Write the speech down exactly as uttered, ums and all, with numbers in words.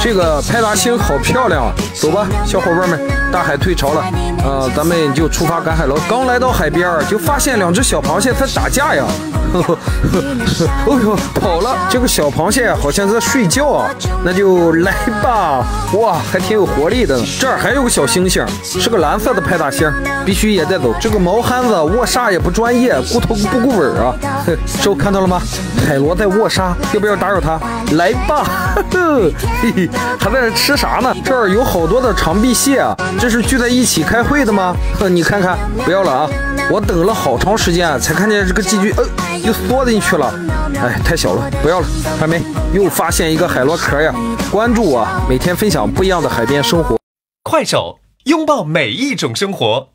这个派大星好漂亮啊！走吧，小伙伴们，大海退潮了，呃，咱们就出发赶海喽。刚来到海边就发现两只小螃蟹在打架呀！呵呵呵呵哦呦，跑了！这个小螃蟹好像在睡觉啊，那就来吧！哇，还挺有活力的呢。这儿还有个小星星，是个蓝色的派大星，必须也带走。这个毛憨子握沙也不专业，顾头不顾尾啊！这看到了吗？海螺在握沙，要不要打扰他？来吧！呵呵嘿嘿，还在这吃啥呢？这儿有好多的长臂蟹啊，这是聚在一起开会的吗？呵，你看看，不要了啊！我等了好长时间才看见这个寄居，呃，又缩进去了。哎，太小了，不要了。还没，又发现一个海螺壳呀！关注我，每天分享不一样的海边生活。快手，拥抱每一种生活。